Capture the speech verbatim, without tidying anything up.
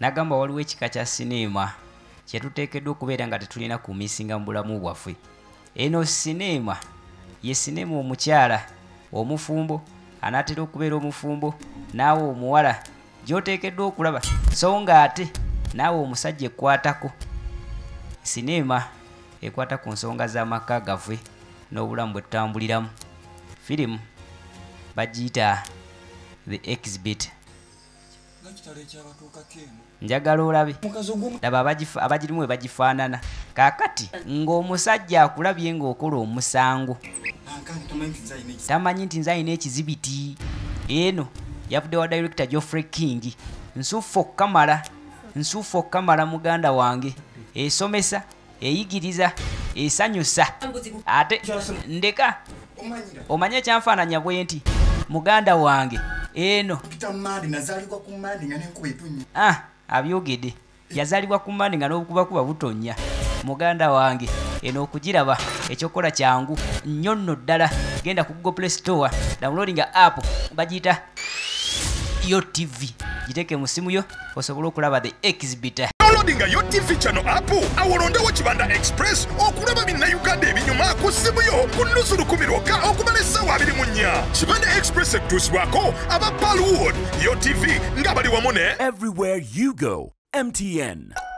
Nagamba waliwo ekika kya sinema kye tuteekeddwa okubeera nga tetulina kumisinga mu bulamu bwaffe. Eno sinema ye sinema omukyala omufumbo anaatera okubeera omufumbo naawe omuwala gy'oteekeddwa okulaba so nga ate naawe omusajja ekwatako. Sinema ekwata ku nsonga z'amaka gaffe n'obulamu bwe tutambuliramu. Firimu bagiyita The Exhibit. Njagala olabe laba abagirimu we bagifaanana kakati ng'omusajja akulabye ng'okola omusango tamanyi nti nze alina ekizibiti. Eno yafudde wa Director Geoffrey King. Nsufu okkamala, nsufu okkamala muganda wange, esomesa, eyigiriza, esanyusa. Ate ndeka omanye ekyanfaananya bwe nti muganda wange eno yazaalibwa ku Mmande nga n'enkuba etonnya. Ah, abyogedde yazaalibwa ku Mmande nga n'obukubakuba butonnya. Muganda wange eno okugiraba ekyokola kyangu nnyo nno ddala. Genda ku Google Play Store downloadinga app bagiyita Yo T V, giteeke mu simu yo osobola okulaba The Exhibit. Downloadinga Yo T V channel app awolondewo Kibanda Express okulaba binnayuganda ebinyuma ku simu yo ku nnusu lukumi lwokka okumala essaawa abiri mu nnya. Kibanda Express ektuusibwako aba Palwood. Yo T V nga bali wamu ne everywhere you go M T N.